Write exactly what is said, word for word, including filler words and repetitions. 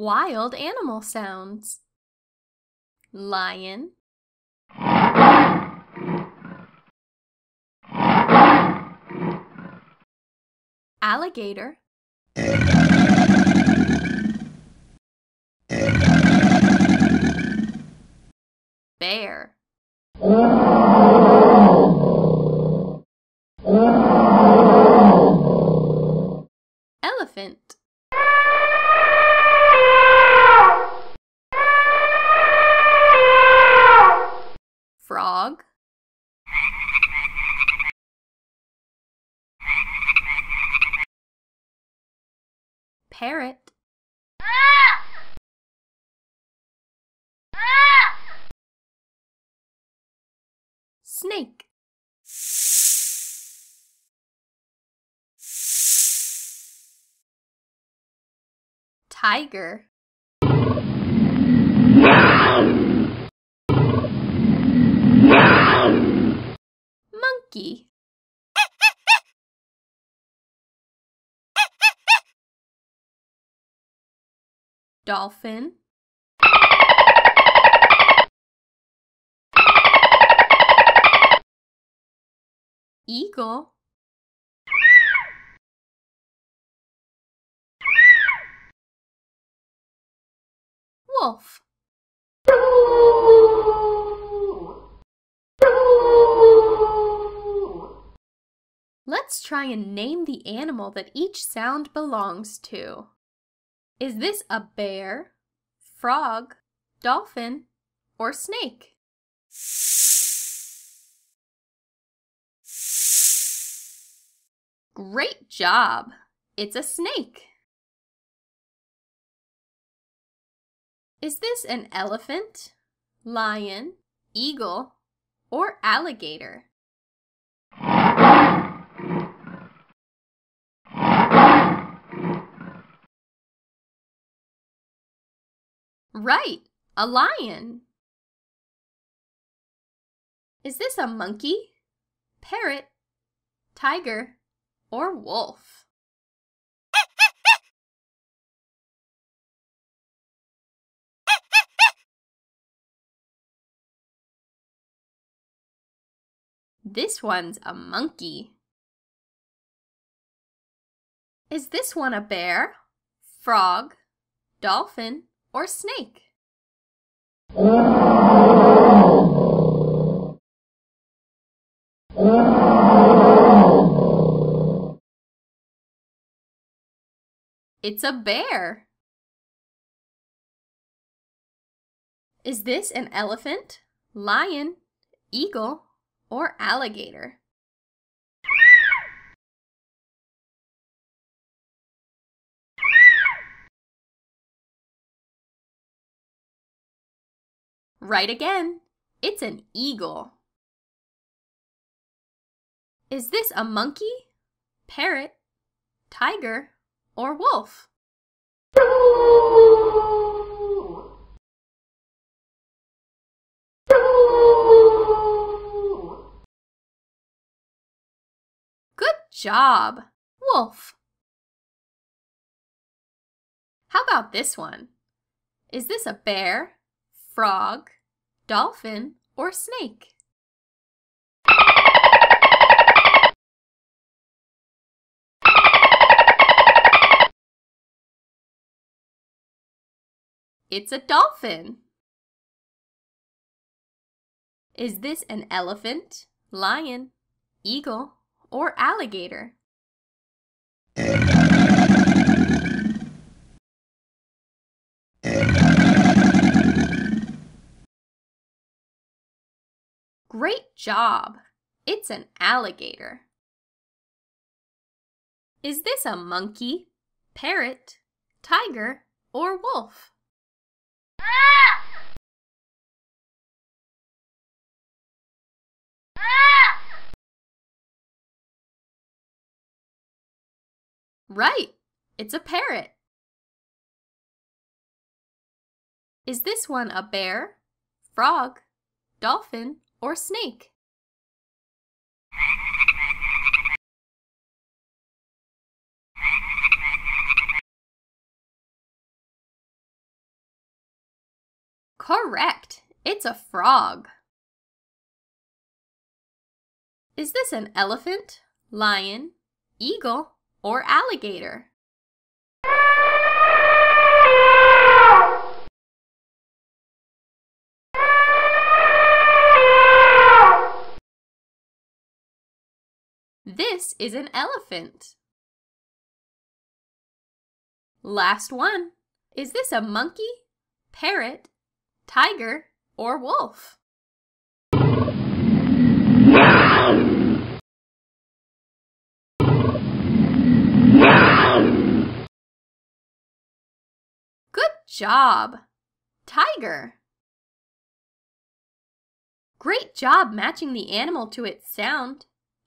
Wild animal sounds. Lion. Alligator. Bear. Elephant. Frog. Parrot. Snake. Tiger. Monkey. Dolphin. Eagle. Wolf. Let's try and name the animal that each sound belongs to. Is this a bear, frog, dolphin, or snake? Great job! It's a snake. Is this an elephant, lion, eagle, or alligator? Right, a lion. Is this a monkey, parrot, tiger, or wolf? This one's a monkey. Is this one a bear, frog, dolphin, or snake? It's a bear. Is this an elephant, lion, eagle, or alligator? Right again, it's an eagle. Is this a monkey, parrot, tiger, or wolf? Good job, wolf. How about this one? Is this a bear, frog, dolphin, or snake? It's a dolphin. Is this an elephant, lion, eagle, or alligator? Great job! It's an alligator. Is this a monkey, parrot, tiger, or wolf? Right! It's a parrot. Is this one a bear, frog, dolphin, or snake? Correct! It's a frog. Is this an elephant, lion, eagle, or alligator? This is an elephant. Last one. Is this a monkey, parrot, tiger, or wolf? Good job! Tiger! Great job matching the animal to its sound,